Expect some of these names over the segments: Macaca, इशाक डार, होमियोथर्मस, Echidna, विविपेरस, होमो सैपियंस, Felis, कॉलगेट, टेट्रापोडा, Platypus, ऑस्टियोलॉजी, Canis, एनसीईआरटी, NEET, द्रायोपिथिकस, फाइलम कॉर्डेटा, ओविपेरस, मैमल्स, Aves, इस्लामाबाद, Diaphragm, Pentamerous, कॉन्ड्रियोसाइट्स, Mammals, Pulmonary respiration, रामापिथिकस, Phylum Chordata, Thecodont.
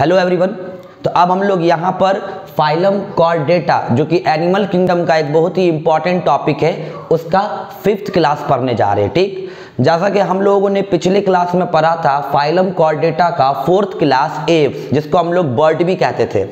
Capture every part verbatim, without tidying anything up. Hello everyone, तो अब हम लोग यहाँ पर फाइलम कॉर्डेटा जो कि एनिमल किंगडम का एक बहुत ही इंपॉर्टेंट टॉपिक है उसका फिफ्थ क्लास पढ़ने जा रहे हैं। ठीक, जैसा कि हम लोगों ने पिछले क्लास में पढ़ा था फाइलम कॉर्डेटा का फोर्थ क्लास एव्स, जिसको हम लोग बर्ड भी कहते थे।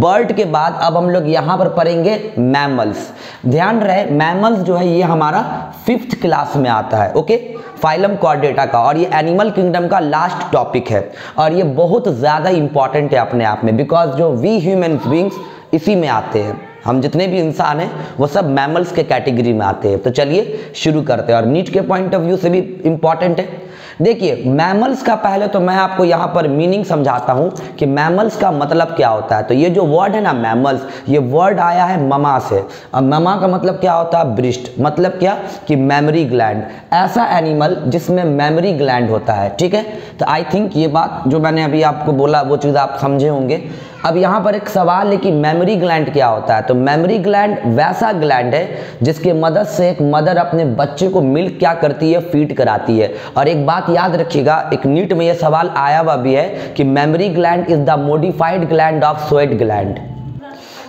बर्ड के बाद अब हम लोग यहाँ पर पढ़ेंगे मैमल्स। ध्यान रहे मैमल्स जो है ये हमारा फिफ्थ क्लास में आता है। ओके, फाइलम कॉर्डेटा का, और ये एनिमल किंगडम का लास्ट टॉपिक है और ये बहुत ज़्यादा इंपॉर्टेंट है अपने आप में, बिकॉज जो वी ह्यूमन बींग्स इसी में आते हैं। हम जितने भी इंसान हैं वो सब मैमल्स के कैटेगरी में आते हैं। तो चलिए शुरू करते हैं, और नीट के पॉइंट ऑफ व्यू से भी इम्पॉर्टेंट है। देखिए मैमल्स का पहले तो मैं आपको यहाँ पर मीनिंग समझाता हूँ कि मैमल्स का मतलब क्या होता है। तो ये जो वर्ड है ना मैमल्स, ये वर्ड आया है ममा से, और ममा का मतलब क्या होता है ब्रिस्ट, मतलब क्या कि मेमोरी ग्लैंड, ऐसा एनिमल जिसमें मेमोरी ग्लैंड होता है। ठीक है, तो आई थिंक ये बात जो मैंने अभी आपको बोला वो चीज़ आप समझे होंगे। अब यहाँ पर एक सवाल है कि मेमोरी ग्लैंड क्या होता है। तो मेमोरी ग्लैंड वैसा ग्लैंड है जिसके मदद से एक मदर अपने बच्चे को मिल्क क्या करती है, फीड कराती है। और एक बात याद रखिएगा, एक नीट में यह सवाल आया हुआ भी है कि mammary gland is the modified gland of sweat gland.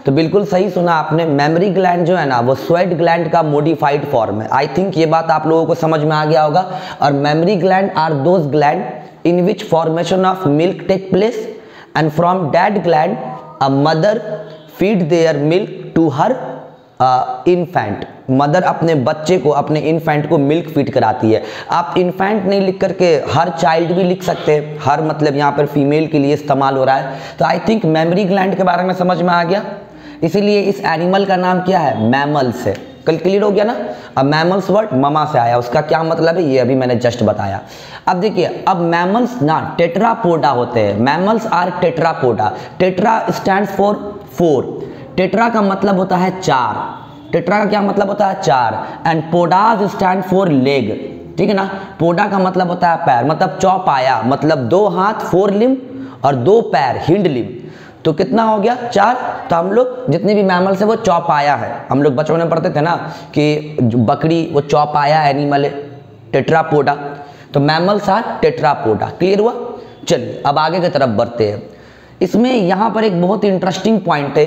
तो बिल्कुल सही सुना आपने, मेमोरी ग्लैंड जो है ना वो स्वेट ग्लैंड का मॉडिफाइड फॉर्म है। आई थिंक ये बात आप लोगों को समझ में आ गया होगा। और mammary gland are those gland in which formation of milk take place and from that gland a mother feed their milk to her uh, infant। Mother अपने बच्चे को, अपने इन्फेंट को मिल्क फीड कराती है। आप इन्फेंट नहीं लिख करके हर चाइल्ड भी लिख सकते हैं, हर मतलब यहाँ पर फीमेल के लिए इस्तेमाल हो रहा है। तो आई थिंक मेमोरी ग्लैंड के बारे में समझ में आ गया, इसीलिए इस एनिमल का नाम क्या है, मैमल्स है। कल क्लियर हो गया ना। अब मैमल्स वर्ड ममा से आया, उसका क्या मतलब है ये अभी मैंने जस्ट बताया। अब देखिए, अब मैमल्स ना टेट्रापोडा होते हैं। मैमल्स are टेट्रापोडा। Tetra stands for four. Tetra का मतलब होता है चार। टेट्रा का क्या मतलब होता है, चार। And podas stand for leg. ठीक है ना, पोडा का मतलब होता है पैर, मतलब चौपाया, मतलब दो हाथ फोर लिम और दो पैर हिंड लिम। तो कितना हो गया, चार। तो हम लोग जितने भी मैमल्स है वो चौपाया है। हम लोग बचपन में पढ़ते थे ना कि बकरी वो चौपाया एनिमल है, टेट्रापोडा। तो मैमल्स आर टेट्रापोडा। क्लियर हुआ। चलिए अब आगे की तरफ बढ़ते हैं। इसमें यहाँ पर एक बहुत इंटरेस्टिंग पॉइंट है।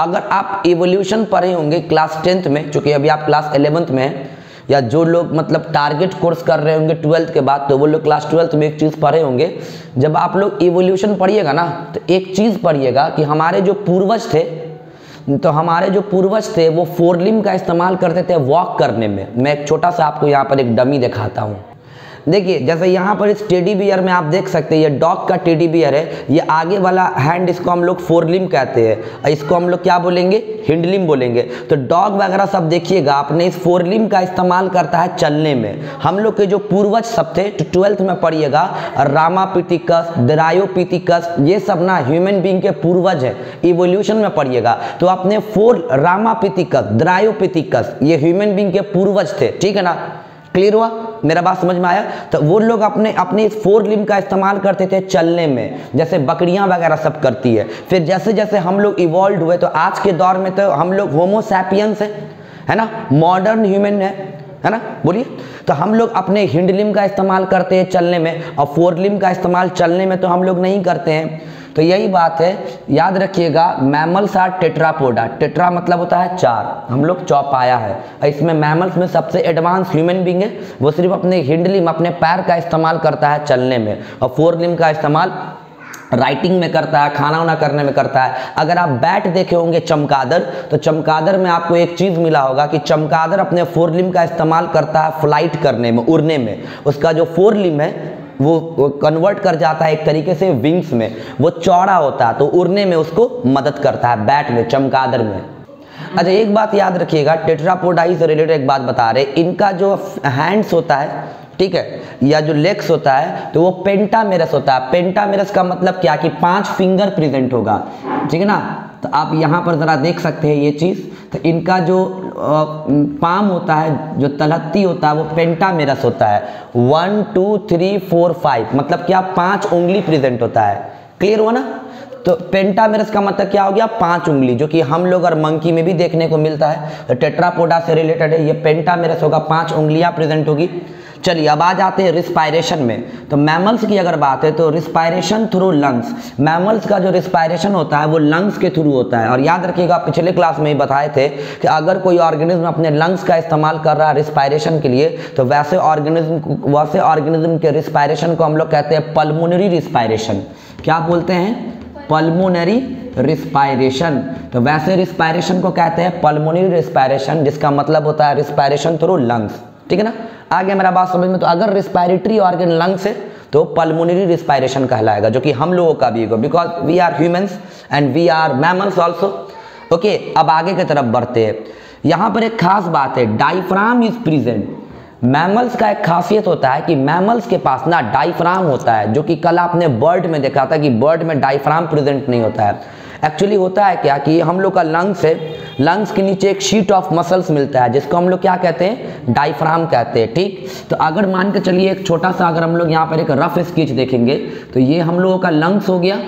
अगर आप एवोल्यूशन पढ़े होंगे क्लास टेंथ में, चूँकि अभी आप क्लास एलेवंथ में हैं, या जो लोग मतलब टारगेट कोर्स कर रहे होंगे ट्वेल्थ के बाद, तो वो लोग क्लास ट्वेल्थ में एक चीज़ पढ़े होंगे। जब आप लोग इवोल्यूशन पढ़िएगा ना तो एक चीज़ पढ़िएगा कि हमारे जो पूर्वज थे, तो हमारे जो पूर्वज थे वो फोरलिम का इस्तेमाल करते थे वॉक करने में। मैं एक छोटा सा आपको यहाँ पर एक डमी दिखाता हूँ। देखिए जैसे यहाँ पर इस टेडी बियर में आप देख सकते हैं, ये डॉग का टेडी बियर है। ये आगे वाला हैंड, इसको हम लोग फोरलिम कहते हैं, और इसको हम लोग क्या बोलेंगे, हिंडलिम बोलेंगे। तो डॉग वगैरह सब देखिएगा आपने इस फोरलिम का इस्तेमाल करता है चलने में। हम लोग के जो पूर्वज सब थे, तो ट्वेल्थ में पढ़िएगा, रामापिथिकस, द्रायोपिथिकस, ये सब ना ह्यूमन बींग के पूर्वज हैं। इवोल्यूशन में पढ़िएगा तो आपने फोर रामापिथिकस, द्रायोपिथिकस, ये ह्यूमन बींग के पूर्वज थे। ठीक है ना, क्लियर हुआ, मेरा बात समझ में आया। तो वो लोग अपने अपने इस फोर लिम का इस्तेमाल करते थे चलने में, जैसे बकरियां वगैरह सब करती है। फिर जैसे जैसे हम लोग इवॉल्व हुए, तो आज के दौर में तो हम लोग होमो सैपियंस है, है ना, मॉडर्न ह्यूमन है, है ना, बोलिए। तो हम लोग अपने हिंड लिम का इस्तेमाल करते हैं चलने में, और फोर लिम का इस्तेमाल चलने में तो हम लोग नहीं करते हैं। तो यही बात है, याद रखिएगा, मैमल्स आर टेट्रापोडा। टेट्रा मतलब होता है चार, हम लोग चौपाया है। और इसमें मैमल्स में सबसे एडवांस ह्यूमन बींग है, वो सिर्फ अपने हिंडलिम, अपने पैर का इस्तेमाल करता है चलने में, और फोरलिम का इस्तेमाल राइटिंग में करता है, खाना वाना करने में करता है। अगर आप बैट देखे होंगे चमगादड़, तो चमगादड़ में आपको एक चीज़ मिला होगा कि चमगादड़ अपने फोरलिम का इस्तेमाल करता है फ्लाइट करने में, उड़ने में। उसका जो फोरलिम है वो कन्वर्ट कर जाता है एक तरीके से विंग्स में, वो चौड़ा होता है, तो उड़ने में उसको मदद करता है बैट में, चमगादड़ में। अच्छा एक बात याद रखिएगा, टेट्रापोडाई से रिलेटेड एक बात बता रहे, इनका जो हैंड्स होता है, ठीक है, या जो लेग्स होता है, तो वो पेंटामेरस होता है। पेंटामेरस का मतलब क्या कि पांच फिंगर प्रेजेंट होगा। ठीक है ना, तो आप यहाँ पर ज़रा देख सकते हैं ये चीज़। तो इनका जो पाम होता है, जो तलहत्ती होता है, वो पेंटामेरस होता है। One two three four five, मतलब क्या, पांच उंगली प्रेजेंट होता है। क्लियर हुआ ना। तो पेंटामेरस का मतलब क्या हो गया, पांच उंगली, जो कि हम लोग और मंकी में भी देखने को मिलता है। तो टेट्रापोडा से रिलेटेड है, ये पेंटामेरस होगा, पांच उंगलियाँ प्रेजेंट होगी। चलिए अब आ जाते हैं रिस्पायरेशन में। तो मैमल्स की अगर बात है तो रिस्पायरेशन थ्रू लंग्स, मैमल्स का जो रिस्पायरेशन होता है वो लंग्स के थ्रू होता है। और याद रखिएगा पिछले क्लास में ही बताए थे कि अगर कोई ऑर्गेनिज्म अपने लंग्स का इस्तेमाल कर रहा है रिस्पायरेशन के लिए तो वैसे ऑर्गेनिज्म वैसे ऑर्गेनिज्म के रिस्पायरेशन को हम लोग कहते हैं पल्मोनरी रिस्पायरेशन। क्या बोलते हैं? Pulmonary respiration. तो वैसे रिस्पायरेशन को कहते हैं पल्मोनरी रिस्पायरेशन, जिसका मतलब होता है रिस्पायरेशन थ्रू लंग्स। ठीक है ना, आगे मेरा बात समझ में। तो अगर रिस्पायरेटरी ऑर्गन लंग्स है तो पल्मोनरी रिस्पायरेशन कहलाएगा, जो कि हम लोगों का भी होगा, because we are humans and we are मैमल्स also. Okay, अब आगे की तरफ बढ़ते हैं। यहाँ पर एक खास बात है, डायफ्राम इज प्रेजेंट। मैमल्स का एक खासियत होता है कि मैमल्स के पास ना डायफ्राम होता है, जो कि कल आपने बर्ड में देखा था कि बर्ड में डायफ्राम प्रेजेंट नहीं होता है। एक्चुअली होता है क्या कि हम लोग का लंग्स है, लंग्स के नीचे एक शीट ऑफ मसल्स मिलता है जिसको हम लोग क्या कहते हैं? डायफ्राम कहते हैं। ठीक, तो अगर मान के चलिए एक छोटा सा अगर हम लोग यहाँ पर एक रफ स्केच देखेंगे तो ये हम लोगों का लंग्स हो गया।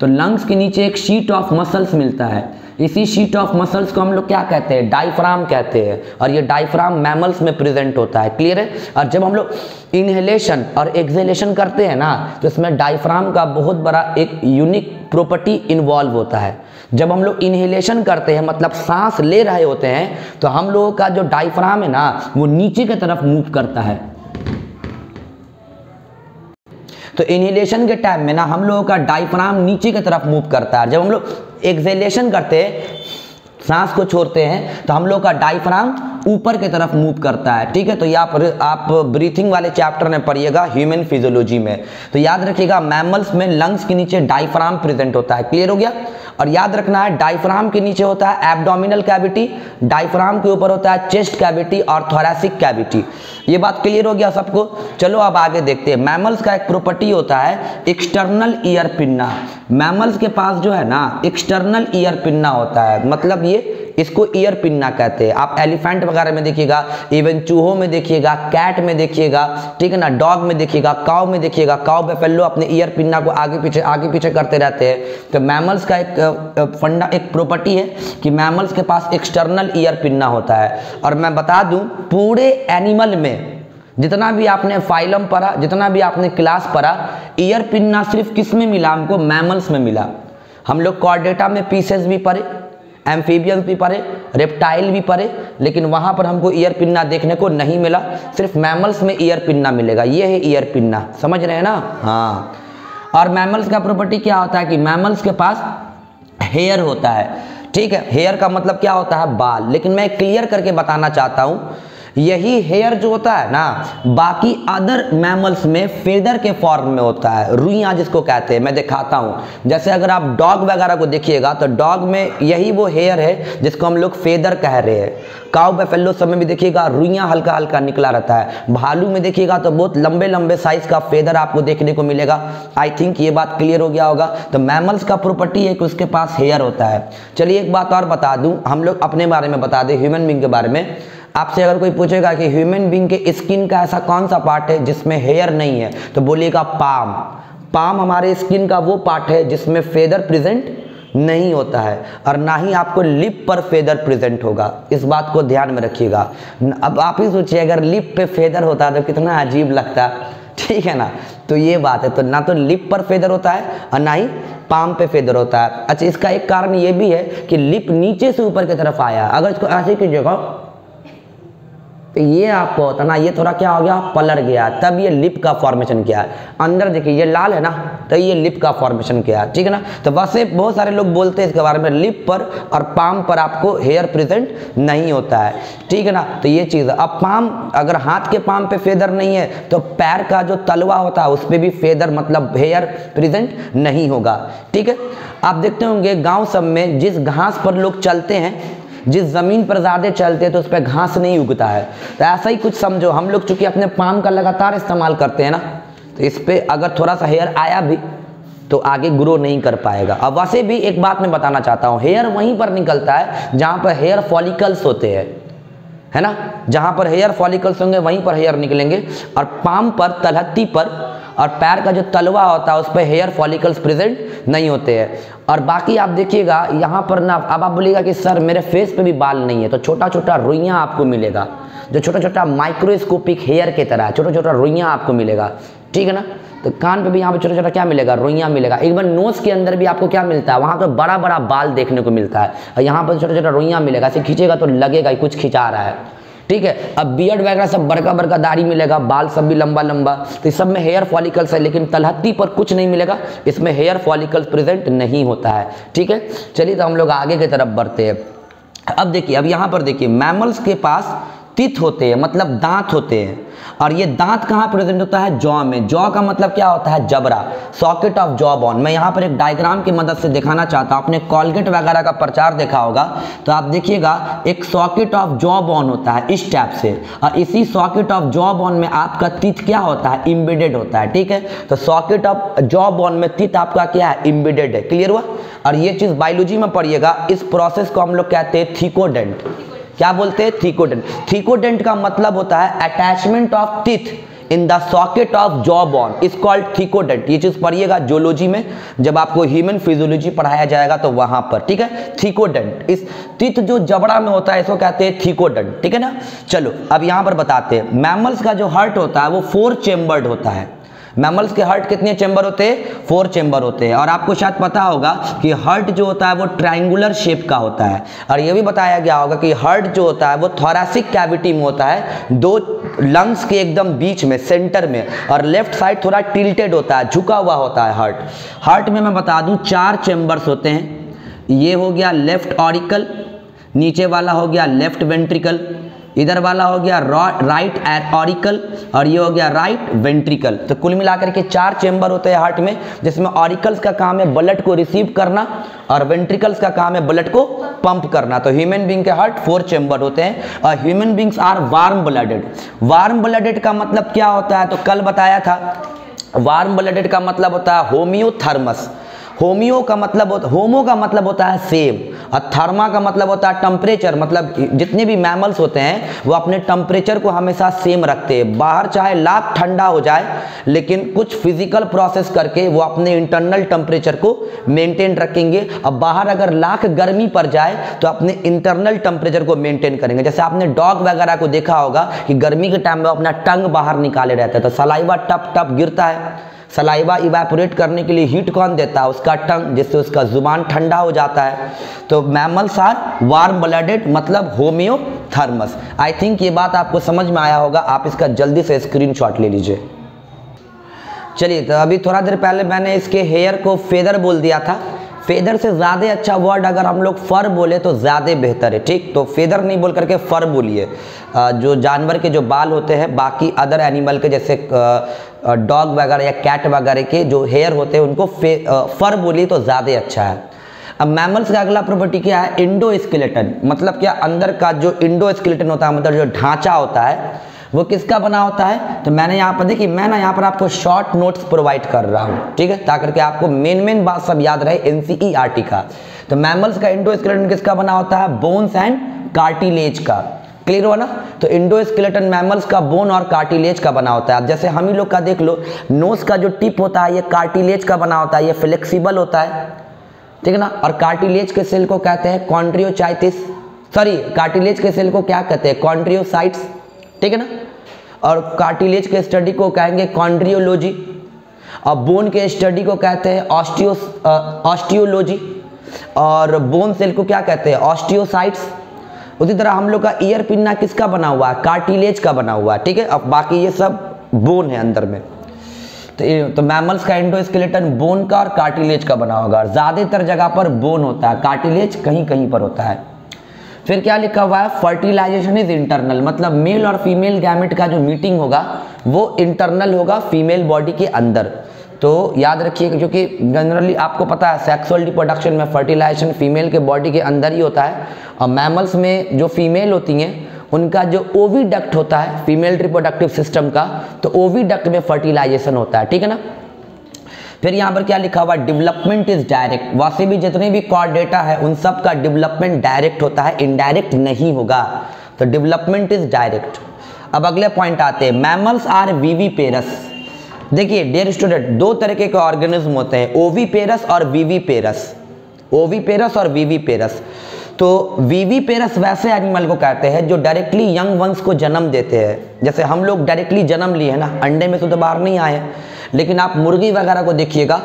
तो लंग्स के नीचे एक शीट ऑफ मसल्स मिलता है, इसी शीट ऑफ मसल्स को हम लोग क्या कहते हैं? डायफ्राम कहते हैं। और ये डायफ्राम मैमल्स में प्रेजेंट होता है। क्लियर है? और जब हम लोग इनहेलेशन और एक्सहेलेशन करते हैं ना तो इसमें डायफ्राम का बहुत बड़ा एक यूनिक प्रॉपर्टी इन्वॉल्व होता है। जब हम लोग इनहेलेशन करते हैं मतलब सांस ले रहे होते हैं तो हम लोगों का जो डायफ्राम है ना वो नीचे की तरफ मूव करता है। तो इनहेलेशन के टाइम में ना हम लोगों का डायफ्राम नीचे की तरफ मूव करता है। जब हम लोग एक्सहेलेशन करते हैं, सांस को छोड़ते हैं, तो हम लोग का डायफ्राम ऊपर की तरफ मूव करता है। ठीक है, तो ये आप आप ब्रीथिंग वाले चैप्टर में पढ़िएगा ह्यूमन फिजियोलॉजी में। तो याद रखिएगा मैमल्स में लंग्स के नीचे डायफ्राम प्रेजेंट होता है। क्लियर हो गया? और याद रखना है डायफ्राम के नीचे होता है एब्डोमिनल कैविटी, डायफ्राम के ऊपर होता है चेस्ट कैविटी और थोरैसिक कैविटी। ये बात क्लियर हो गया सबको। चलो अब आगे देखते हैं। मैमल्स का एक प्रॉपर्टी होता है एक्सटर्नल ईयर पिन्ना। मैमल्स के पास जो है ना एक्सटर्नल ईयर पिन्ना होता है, मतलब ये इसको ईयर पिन्ना कहते हैं। आप एलिफेंट वगैरह में देखिएगा, इवन चूहों में देखिएगा, कैट में देखिएगा, ठीक है ना, डॉग में देखिएगा, काऊ में देखिएगा, काऊ बफेलो अपने ईयर पिन्ना को आगे पीछे आगे पीछे करते रहते हैं। तो मैमल्स का एक फंडा एक प्रॉपर्टी है कि मैमल्स के पास एक्सटर्नल ईयर पिन्ना होता है। और मैं बता दूं पूरे एनिमल में जितना भी आपने फाइलम पढ़ा, जितना भी आपने क्लास पढ़ा, ईयर पिन्ना सिर्फ किस में मिला? हमको मैमल्स में मिला। हम लोग कॉर्डेटा में पीसेस भी पढ़े, एम्फीबियंस भी पढ़े, रेप्टाइल भी पढ़े, लेकिन वहाँ पर हमको ईयर पिन्ना देखने को नहीं मिला। सिर्फ मैमल्स में ईयर पिन्ना मिलेगा। ये है ईयर पिन्ना, समझ रहे हैं ना? हाँ। और मैमल्स का प्रॉपर्टी क्या होता है कि मैमल्स के पास हेयर होता है। ठीक है, हेयर का मतलब क्या होता है? बाल। लेकिन मैं क्लियर करके बताना चाहता हूँ, यही हेयर जो होता है ना बाकी अदर मैमल्स में फेदर के फॉर्म में होता है, रुइयाँ जिसको कहते हैं। मैं दिखाता हूँ, जैसे अगर आप डॉग वगैरह को देखिएगा तो डॉग में यही वो हेयर है जिसको हम लोग फेदर कह रहे हैं। काऊ बफेलो सब में भी देखिएगा रुइयाँ हल्का हल्का निकला रहता है। भालू में देखिएगा तो बहुत लंबे लंबे साइज का फेदर आपको देखने को मिलेगा। आई थिंक ये बात क्लियर हो गया होगा। तो मैमल्स का प्रॉपर्टी है कि उसके पास हेयर होता है। चलिए एक बात और बता दूँ, हम लोग अपने बारे में बता दें, ह्यूमन बींग के बारे में। आपसे अगर कोई पूछेगा कि ह्यूमन बींग के स्किन का ऐसा कौन सा पार्ट है जिसमें हेयर नहीं है, तो बोलिएगा पाम। पाम हमारे स्किन का वो पार्ट है जिसमें फेदर प्रेजेंट नहीं होता है, और ना ही आपको लिप पर फेदर प्रेजेंट होगा। इस बात को ध्यान में रखिएगा। अब आप ही सोचिए अगर लिप पे फेदर होता तो कितना अजीब लगता। ठीक है ना, तो ये बात है। तो ना तो लिप पर फेदर होता है और ना ही पाम पे फेदर होता है। अच्छा, इसका एक कारण ये भी है कि लिप नीचे से ऊपर की तरफ आया। अगर इसको ऐसे कीजिएगा तो ये आपको होता ना, ये थोड़ा क्या हो गया? पलर गया, तब ये लिप का फॉर्मेशन किया है। अंदर देखिए ये लाल है ना, तो ये लिप का फॉर्मेशन किया है। ठीक है ना, तो वैसे बहुत सारे लोग बोलते हैं इसके बारे में, लिप पर और पाम पर आपको हेयर प्रेजेंट नहीं होता है। ठीक है ना, तो ये चीज़। अब पाम, अगर हाथ के पाम पे फेदर नहीं है तो पैर का जो तलवा होता है उस पर भी फेदर मतलब हेयर प्रेजेंट नहीं होगा। ठीक है, आप देखते होंगे गाँव सब में जिस घास पर लोग चलते हैं, जिस ज़मीन पर ज़्यादा चलते हैं तो उस पर घास नहीं उगता है। तो ऐसा ही कुछ समझो, हम लोग चूंकि अपने पाम का लगातार इस्तेमाल करते हैं ना, तो इस पर अगर थोड़ा सा हेयर आया भी तो आगे ग्रो नहीं कर पाएगा। अब वैसे भी एक बात मैं बताना चाहता हूँ, हेयर वहीं पर निकलता है जहाँ पर हेयर फॉलिकल्स होते हैं, है ना। जहाँ पर हेयर फॉलिकल्स होंगे वहीं पर हेयर निकलेंगे। और पाम पर, तलहत्ती पर और पैर का जो तलवा होता है उस पर हेयर फॉलिकल्स प्रेजेंट नहीं होते हैं। और बाकी आप देखिएगा यहाँ पर ना, अब आप बोलिएगा कि सर मेरे फेस पे भी बाल नहीं है, तो छोटा छोटा रुइयाँ आपको मिलेगा, जो छोटा छोटा माइक्रोस्कोपिक हेयर की तरह छोटा छोटा रुइयाँ आपको मिलेगा, ठीक है ना। तो कान पे भी यहाँ पे छोटा छोटा क्या मिलेगा, रुइयाँ मिलेगा। एक बार नोज़ के अंदर भी आपको क्या मिलता है, वहाँ पे बड़ा बड़ा बाल देखने को मिलता है, और यहाँ पर छोटा छोटा रुइयाँ मिलेगा। ऐसे खींचेगा तो लगेगा ही कुछ खिंचा रहा है, ठीक है। अब बियर्ड वगैरह सब बड़का बड़का दाढ़ी मिलेगा, बाल सब भी लंबा लंबा, तो सब में हेयर फॉलिकल्स है। लेकिन तलहत्ती पर कुछ नहीं मिलेगा, इसमें हेयर फॉलिकल्स प्रेजेंट नहीं होता है, ठीक है। चलिए तो हम लोग आगे की तरफ बढ़ते हैं। अब देखिए, अब यहाँ पर देखिए मैमल्स के पास तित होते हैं, मतलब दांत होते हैं। और ये दांत कहाँ प्रेजेंट होता है, जॉ में। जॉ का मतलब क्या होता है, जबरा, सॉकेट ऑफ जॉ बोन। मैं यहाँ पर एक डायग्राम की मदद से दिखाना चाहता हूँ। आपने कॉलगेट वगैरह का प्रचार देखा होगा, तो आप देखिएगा एक सॉकेट ऑफ जॉ बोन होता है इस टाइप से, और इसी सॉकेट ऑफ जॉ बोन में आपका तित क्या होता है, इम्बेडेड होता है, ठीक है। तो सॉकेट ऑफ जॉ बोन में तित आपका क्या है, इम्बेडेड है। क्लियर हुआ। और ये चीज़ बायोलॉजी में पढ़िएगा, इस प्रोसेस को हम लोग कहते हैं थीकोडेंट। क्या बोलते हैं, थीकोडेंट। थीकोडेंट का मतलब होता है attachment of teeth in the socket of jaw bone is called thecodont. ये चीज पढ़िएगा जोलॉजी में, जब आपको ह्यूमन फिजियोलॉजी पढ़ाया जाएगा तो वहां पर, ठीक है। थीकोडेंट, इस टीथ जो जबड़ा में होता है इसको कहते हैं थीकोडेंट, ठीक है ना। चलो अब यहाँ पर बताते हैं, मैमल्स का जो हार्ट होता है वो फोर चेम्बर्ड होता है। मैमल्स के हार्ट कितने चैम्बर होते हैं, फोर चैम्बर होते हैं। और आपको शायद पता होगा कि हार्ट जो होता है वो ट्रायंगुलर शेप का होता है। और ये भी बताया गया होगा कि हार्ट जो होता है वो थोरैसिक कैविटी में होता है, दो लंग्स के एकदम बीच में, सेंटर में, और लेफ्ट साइड थोड़ा टिल्टेड होता है, झुका हुआ होता है हार्ट। हार्ट में मैं बता दूँ चार चैम्बर्स होते हैं। ये हो गया लेफ्ट ऑरिकल, नीचे वाला हो गया लेफ्ट वेंट्रिकल, इधर वाला हो गया राइट ऑरिकल, और ये हो गया राइट वेंट्रिकल। तो कुल मिलाकर के चार चेंबर होते हैं हार्ट में, जिसमें ऑरिकल्स का काम है ब्लड को रिसीव करना और वेंट्रिकल्स का काम है ब्लड को पंप करना। तो ह्यूमन बींग के हार्ट फोर चेंबर होते हैं। और human beings are warm blooded. Warm blooded का मतलब क्या होता है, तो कल बताया था, वार्म ब्लडेड का मतलब होता है होमियोथर्मस। होमियो का मतलब होता, होमो का मतलब होता है सेम, और थर्मा का मतलब होता है टेम्परेचर। मतलब जितने भी मैमल्स होते हैं वो अपने टेम्परेचर को हमेशा सेम रखते हैं। बाहर चाहे लाख ठंडा हो जाए, लेकिन कुछ फिजिकल प्रोसेस करके वो अपने इंटरनल टेम्परेचर को मेंटेन रखेंगे। और बाहर अगर लाख गर्मी पड़ जाए तो अपने इंटरनल टेम्परेचर को मेंटेन करेंगे। जैसे आपने डॉग वगैरह को देखा होगा कि गर्मी के टाइम में अपना टंग बाहर निकाले रहता है, तो सलाइवा टप टप गिरता है। सलाइवा इवैपोरेट करने के लिए हीट कौन देता है, उसका टंग, जिससे उसका जुबान ठंडा हो जाता है। तो मैमल्स आर वार्म ब्लडेड, मतलब होमियोथर्मस। आई थिंक ये बात आपको समझ में आया होगा, आप इसका जल्दी से स्क्रीनशॉट ले लीजिए। चलिए, तो अभी थोड़ा देर पहले मैंने इसके हेयर को फेदर बोल दिया था। फेदर से ज़्यादा अच्छा वर्ड अगर हम लोग फर बोले तो ज़्यादा बेहतर है, ठीक। तो फेदर नहीं बोल करके फर बोलिए, जो जानवर के जो बाल होते हैं, बाकी अदर एनिमल के जैसे डॉग वगैरह या कैट वगैरह के जो हेयर होते हैं उनको फे, फर बोलिए तो ज़्यादा अच्छा है। अब मैमल्स का अगला प्रॉपर्टी क्या है, इंडो स्केलेटन। मतलब क्या, अंदर का जो इंडो स्केलेटन होता है, मतलब जो ढांचा होता है वो किसका बना होता है। तो मैंने यहाँ पर देखिए, मैं ना यहाँ पर आपको शॉर्ट नोट्स प्रोवाइड कर रहा हूँ, ठीक है, ताकि करके आपको मेन मेन बात सब याद रहे एनसीईआरटी का। तो मैमल्स का इंडोस्केलेटन किसका बना होता है, बोन्स एंड कार्टिलेज का। क्लियर हुआ ना। तो इंडोस्केलेटन मैमल्स का बोन और कार्टिलेज का बना होता है। जैसे हम ही लोग का देख लो, नोज का जो टिप होता है ये कार्टिलेज का बना होता है, ये फ्लेक्सीबल होता है, ठीक है ना। और कार्टिलेज के सेल को कहते हैं कॉन्ड्रियोसाइटिस, सॉरी कार्टिलेज के सेल को क्या कहते हैं, कॉन्ड्रियोसाइट्स, ठीक है ना। और कार्टिलेज के स्टडी को कहेंगे कॉन्ड्रियोलॉजी, और बोन के स्टडी को कहते हैं ऑस्टियो ऑस्टियोलॉजी, और बोन सेल को क्या कहते हैं, ऑस्टियोसाइट्स। उसी तरह हम लोग का ईयर पिन्ना किसका बना हुआ है, कार्टिलेज का बना हुआ है, ठीक है। अब बाकी ये सब बोन है अंदर में। तो, तो मैमल्स का एंडोस्केलेटन बोन का और कार्टिलेज का बना होगा, और ज़्यादातर जगह पर बोन होता है, कार्टिलेज कहीं कहीं पर होता है। फिर क्या लिखा हुआ है, फर्टिलाइजेशन इज इंटरनल। मतलब मेल और फीमेल गैमेट का जो मीटिंग होगा वो इंटरनल होगा, फीमेल बॉडी के अंदर। तो याद रखिए, क्योंकि जनरली आपको पता है सेक्सुअल रिप्रोडक्शन में फर्टिलाइजेशन फीमेल के बॉडी के अंदर ही होता है। और मैमल्स में जो फीमेल होती हैं उनका जो ओवी डक्ट होता है फीमेल रिप्रोडक्टिव सिस्टम का, तो ओवी डक्ट में फर्टिलाइजेशन होता है, ठीक है ना। फिर यहाँ पर क्या लिखा हुआ, डेवलपमेंट इज डायरेक्ट। वैसे भी जितने भी कॉर्डेटा है उन सब का डेवलपमेंट डायरेक्ट होता है, इनडायरेक्ट नहीं होगा। तो डेवलपमेंट इज डायरेक्ट। अब अगले पॉइंट आते हैं, मैमल्स आर वीवीपेरस। देखिए डियर स्टूडेंट, दो तरीके के ऑर्गेनिज्म होते हैं, ओविपेरस और विविपेरस। ओविपेरस और विविपेरस। तो विविपेरस वैसे एनिमल को कहते हैं जो डायरेक्टली यंग वंश को जन्म देते हैं। जैसे हम लोग डायरेक्टली जन्म लिए हैं ना, अंडे में से तो बाहर नहीं आए, लेकिन आप मुर्गी वगैरह को देखिएगा,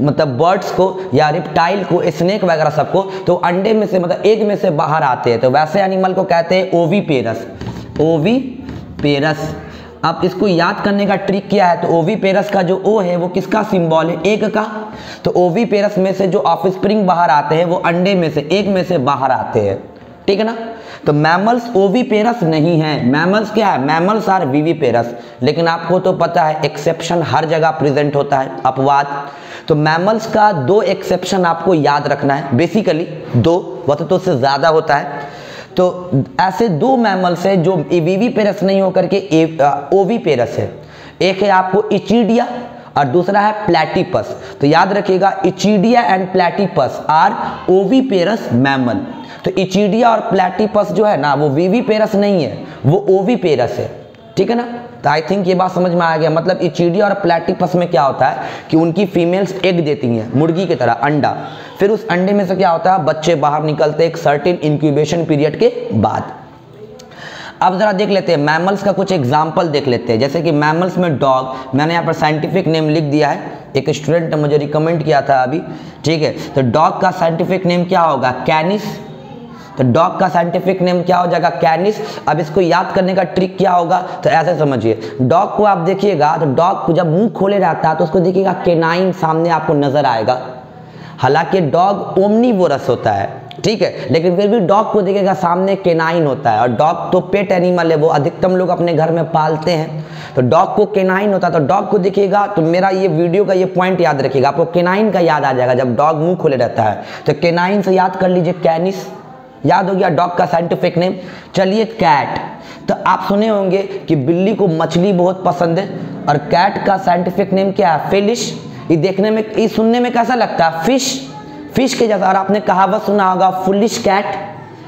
मतलब बर्ड्स को या रिप्टाइल को, स्नेक वगैरह सबको, तो अंडे में से मतलब एग में से बाहर आते हैं। तो वैसे एनिमल को कहते हैं ओविपेरस। ओविपेरस, आप इसको याद करने का ट्रिक क्या है? तो ओविपेरस का जो ओ है वो किसका सिंबल है? एग का। तो ओविपेरस में से जो ऑफस्प्रिंग बाहर आते हैं वो अंडे में से, एग में से बाहर आते हैं, ठीक है ना। तो मैमल्स ओविपेरस नहीं है। मैमल्स क्या है? मैमल्स are विविपेरस। लेकिन आपको तो पता है एक्सेप्शन हर जगह प्रेजेंट होता है, अपवाद। तो मैमल्स का दो एक्सेप्शन आपको याद रखना है, बेसिकली दो, वैसे तो उससे ज़्यादा होता है। तो ऐसे दो मैमल्स हैं जो विविपेरस नहीं होकर के ओविपेरस है। एक है आपको इचिडिया और दूसरा है प्लैटिपस। तो याद रखिएगा, echidna and platypus are ओविपेरस mammal. तो इचिडिया और प्लैटिपस जो है ना वो विविपेरस नहीं है, वो ओविपेरस है, ठीक है ना। तो आई थिंक ये बात समझ में आ गया। मतलब इचिडिया और प्लैटिपस में क्या होता है कि उनकी फीमेल्स एग देती हैं मुर्गी की तरह, अंडा। फिर उस अंडे में से क्या होता है, बच्चे बाहर निकलते हैं एक सर्टेन इंक्यूबेशन पीरियड के बाद। अब जरा देख लेते हैं मैमल्स का कुछ एग्जाम्पल देख लेते हैं। जैसे कि मैमल्स में डॉग, मैंने यहाँ पर साइंटिफिक नेम लिख दिया है, एक स्टूडेंट ने मुझे रिकमेंड किया था अभी, ठीक है। तो डॉग का साइंटिफिक नेम क्या होगा? कैनिस। तो डॉग का साइंटिफिक नेम क्या हो जाएगा? कैनिस। अब इसको याद करने का ट्रिक क्या होगा? तो ऐसे समझिए, डॉग को आप देखिएगा तो डॉग जब मुंह खोले रहता है तो उसको देखिएगा केनाइन सामने आपको नजर आएगा। हालांकि डॉग ओमनीवोरस होता है, ठीक है, लेकिन फिर भी डॉग को देखिएगा सामने केनाइन होता है। और डॉग तो पेट एनिमल है, वो अधिकतम लोग अपने घर में पालते हैं। तो डॉग को केनाइन होता है, तो डॉग को देखिएगा। तो मेरा ये वीडियो का ये पॉइंट याद रखिएगा, आपको केनाइन का याद आ जाएगा जब डॉग मुंह खोले रहता है। तो केनाइन से याद कर लीजिए, कैनिस याद हो गया डॉग का साइंटिफिक नेम। चलिए कैट। तो आप सुने होंगे कि बिल्ली को मछली बहुत पसंद है, और कैट का साइंटिफिक नेम क्या है? फेलिश। ये देखने में, ये सुनने में कैसा लगता है? फिश, फिश के जैसा। और आपने कहावत सुना होगा फुलिश कैट,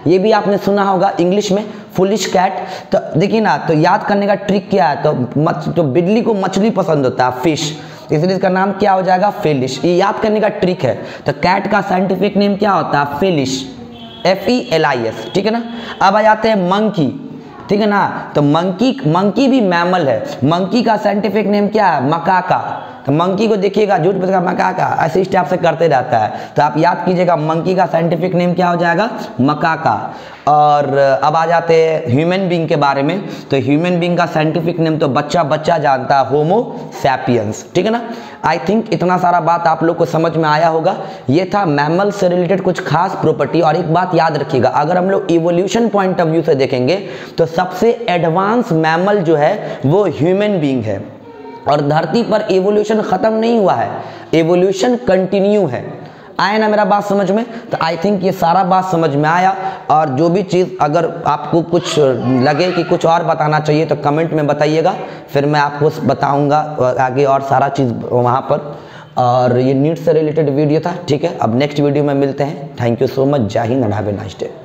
ये भी आपने सुना होगा इंग्लिश में, फुलिश कैट। तो देखिए ना, तो याद करने का ट्रिक क्या है? तो मच तो बिल्ली को मछली पसंद होता है, फिश, इसलिए इसका नाम क्या हो जाएगा? फेलिश। ये याद करने का ट्रिक है। तो कैट का साइंटिफिक नेम क्या होता है? Felis, F E L I S, ठीक है ना। अब आ जाते हैं मंकी, ठीक है ना। तो मंकी, मंकी भी मैमल है। मंकी का साइंटिफिक नेम क्या है? मकाका। तो मंकी को देखिएगा झूठ बोलकर मकाका ऐसे स्टेप से करते रहता है। तो आप याद कीजिएगा मंकी का साइंटिफिक नेम क्या हो जाएगा? मकाका। और अब आ जाते हैं ह्यूमन बींग के बारे में। तो ह्यूमन बींग का साइंटिफिक नेम तो बच्चा बच्चा जानता है, होमो सैपियंस, ठीक है ना। आई थिंक इतना सारा बात आप लोग को समझ में आया होगा। ये था मैमल से रिलेटेड कुछ खास प्रॉपर्टी। और एक बात याद रखिएगा, अगर हम लोग इवोल्यूशन पॉइंट ऑफ व्यू से देखेंगे तो सबसे एडवांस मैमल जो है वो ह्यूमन बींग है, और धरती पर एवोल्यूशन खत्म नहीं हुआ है, एवोल्यूशन कंटिन्यू है। आया ना मेरा बात समझ में? तो आई थिंक ये सारा बात समझ में आया। और जो भी चीज़ अगर आपको कुछ लगे कि कुछ और बताना चाहिए तो कमेंट में बताइएगा, फिर मैं आपको बताऊंगा आगे और सारा चीज़ वहाँ पर। और ये नीट से रिलेटेड वीडियो था, ठीक है। अब नेक्स्ट वीडियो में मिलते हैं। Thank you so much. जय Hind and have a nice day.